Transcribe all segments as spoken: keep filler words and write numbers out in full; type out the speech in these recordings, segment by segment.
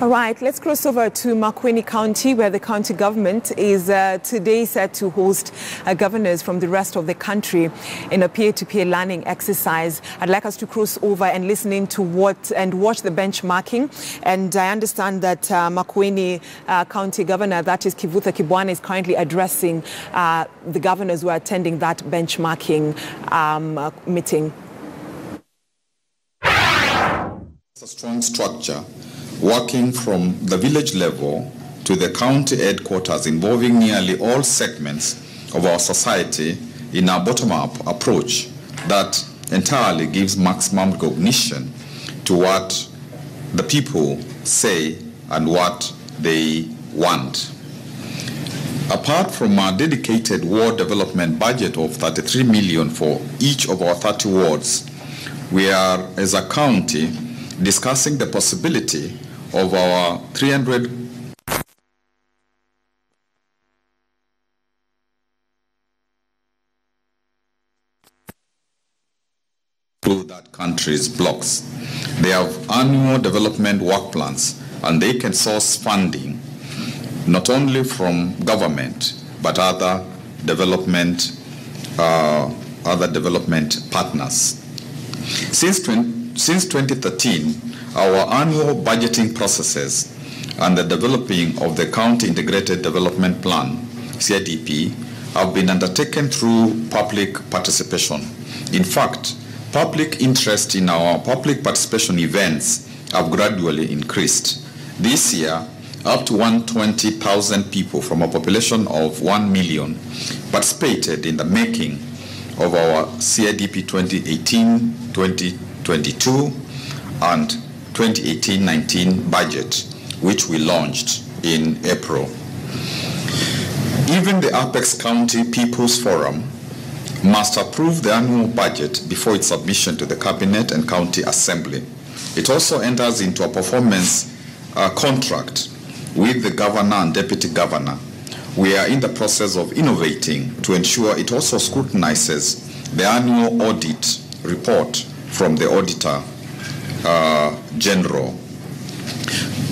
All right, let's cross over to Makueni County, where the county government is uh, today set to host uh, governors from the rest of the country in a peer-to-peer learning exercise. I'd like us to cross over and listen in to what and watch the benchmarking. And I understand that uh, Makueni uh, County Governor, that is Kivuta Kibwana, is currently addressing uh, the governors who are attending that benchmarking um, uh, meeting. It's a strong structure, working from the village level to the county headquarters, involving nearly all segments of our society in our bottom-up approach that entirely gives maximum recognition to what the people say and what they want. Apart from our dedicated ward development budget of thirty-three million dollars for each of our thirty wards, we are, as a county, discussing the possibility of our three hundred that country's blocks. They have annual development work plans, and they can source funding not only from government but other development uh, other development partners. Since twenty Since twenty thirteen, our annual budgeting processes and the developing of the County Integrated Development Plan, C I D P, have been undertaken through public participation. In fact, public interest in our public participation events have gradually increased. This year, up to one hundred twenty thousand people from a population of one million participated in the making of our C I D P twenty eighteen twenty twenty-two and twenty eighteen nineteen budget, which we launched in April. Even the Apex County People's Forum must approve the annual budget before its submission to the Cabinet and County Assembly. It also enters into a performance uh, contract with the Governor and Deputy Governor. We are in the process of innovating to ensure it also scrutinizes the annual audit report from the Auditor uh, General.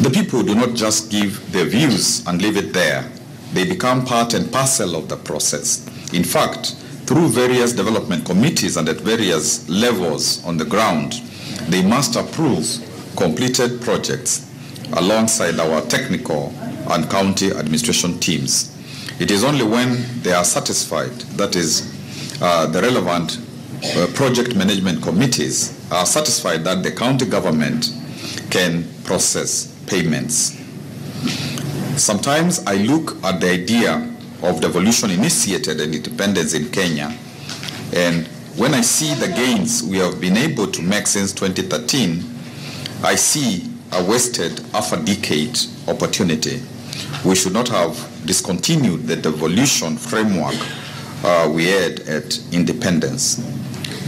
The people do not just give their views and leave it there. They become part and parcel of the process. In fact, through various development committees and at various levels on the ground, they must approve completed projects alongside our technical and county administration teams. It is only when they are satisfied, that is, uh, the relevant Uh, project management committees are satisfied, that the county government can process payments. Sometimes I look at the idea of devolution-initiated and independence in Kenya, and when I see the gains we have been able to make since twenty thirteen, I see a wasted half a decade opportunity. We should not have discontinued the devolution framework uh, we had at independence.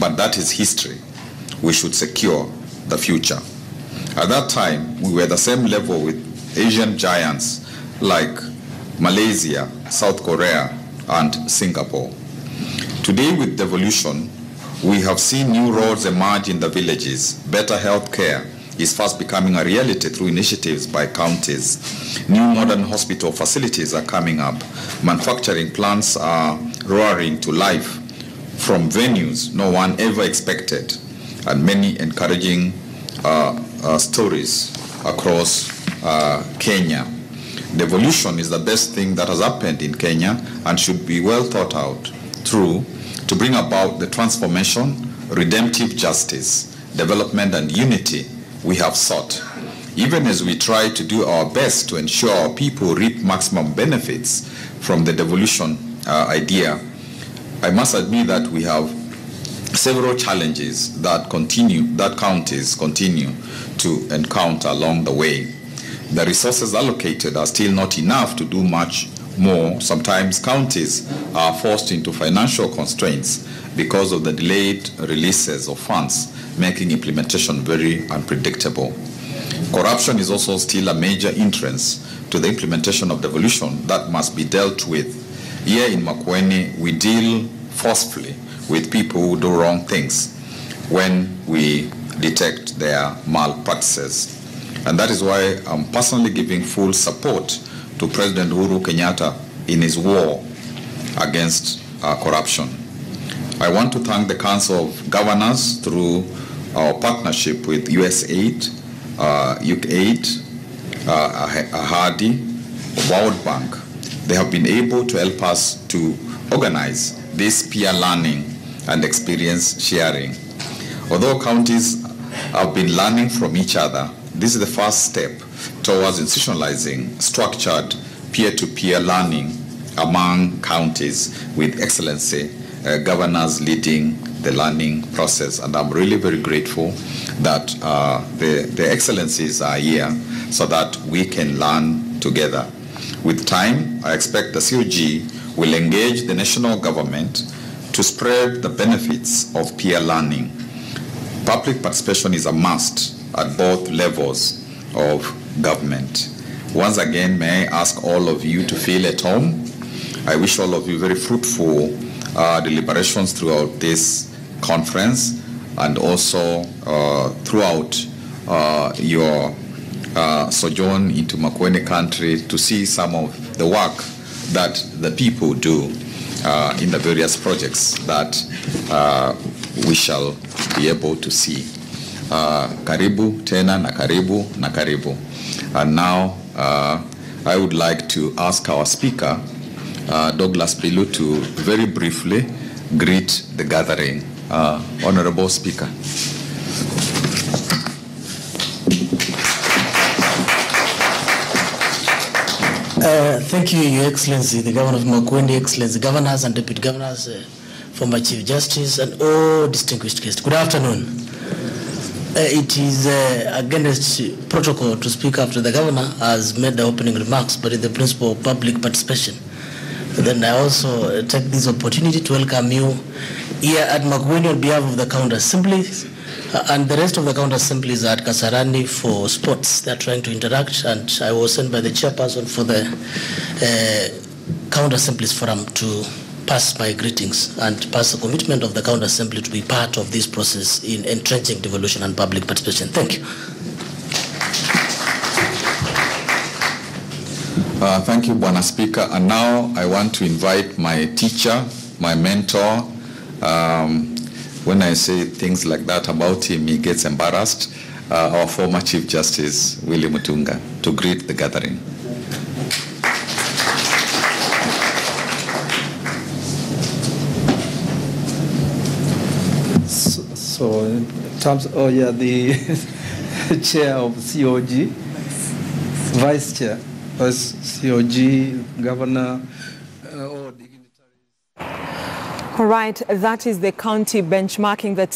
But that is history. We should secure the future. At that time, we were at the same level with Asian giants like Malaysia, South Korea, and Singapore. Today, with devolution, we have seen new roads emerge in the villages. Better health care is fast becoming a reality through initiatives by counties. New modern hospital facilities are coming up. Manufacturing plants are roaring to life from venues no one ever expected, and many encouraging uh, uh, stories across uh, Kenya. Devolution is the best thing that has happened in Kenya and should be well thought out through to bring about the transformation, redemptive justice, development and unity we have sought. Even as we try to do our best to ensure our people reap maximum benefits from the devolution uh, idea, I must admit that we have several challenges that continue, that counties continue to encounter along the way. The resources allocated are still not enough to do much more. Sometimes counties are forced into financial constraints because of the delayed releases of funds, making implementation very unpredictable. Corruption is also still a major hindrance to the implementation of devolution that must be dealt with. Here in Makueni, we deal forcefully with people who do wrong things when we detect their malpractices. And that is why I'm personally giving full support to President Uhuru Kenyatta in his war against uh, corruption. I want to thank the Council of Governors through our partnership with USAID, uh, UKAID, uh, Ahadi, World Bank. They have been able to help us to organize this peer learning and experience sharing. Although counties have been learning from each other, this is the first step towards institutionalizing structured peer-to-peer learning among counties with excellency uh, governors leading the learning process. And I'm really very grateful that uh, the, the excellencies are here so that we can learn together. With time, I expect the C O G will engage the national government to spread the benefits of peer learning. Public participation is a must at both levels of government. Once again, may I ask all of you to feel at home. I wish all of you very fruitful uh, deliberations throughout this conference and also uh, throughout uh, your uh, sojourn into Makueni County to see some of the work that the people do uh, in the various projects that uh, we shall be able to see. Uh, karibu, tena, na karibu, na karibu. And now uh, I would like to ask our speaker, uh, Douglas Pilu, to very briefly greet the gathering. Uh, Honorable Speaker. Uh, thank you, Your Excellency, the Governor of Makueni, Excellency, Governors and Deputy Governors, uh, former Chief Justice, and all distinguished guests. Good afternoon. Uh, it is uh, against protocol to speak after the governor has made the opening remarks, but in the principle of public participation. But then I also uh, take this opportunity to welcome you here at Makueni on behalf of the county assemblies, uh, and the rest of the county assemblies are at Kasarani for sports. They are trying to interact, and I was sent by the chairperson for the uh, county assemblies forum to pass my greetings and pass the commitment of the County Assembly to be part of this process in entrenching devolution and public participation. Thank you. Uh, thank you, Bwana Speaker. And now I want to invite my teacher, my mentor. Um, when I say things like that about him, he gets embarrassed. Uh, our former Chief Justice, William Mutunga, to greet the gathering. So in terms, oh yeah, the chair of C O G, vice chair, vice C O G, governor, uh, all dignitaries. All right, that is the county benchmarking that